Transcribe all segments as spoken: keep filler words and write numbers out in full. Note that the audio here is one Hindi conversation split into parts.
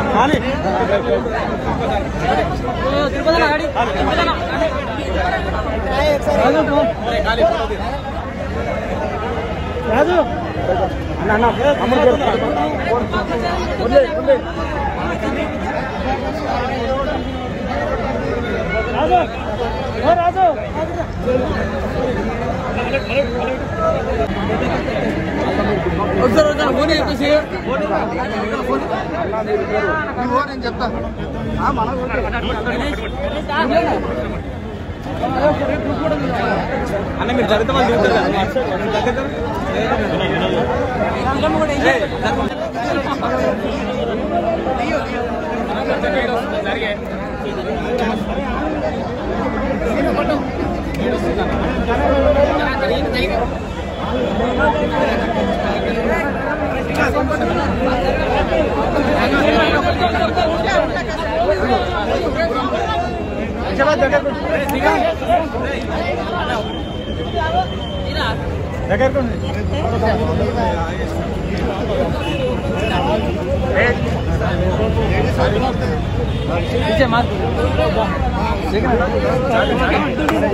आले तिरुपति गाड़ी राजू ना ना हम बोले बोले राजू ओ राजू फोन अभी मेरे जरूरत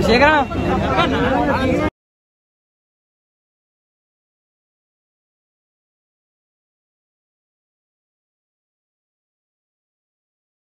शेखर शेखर।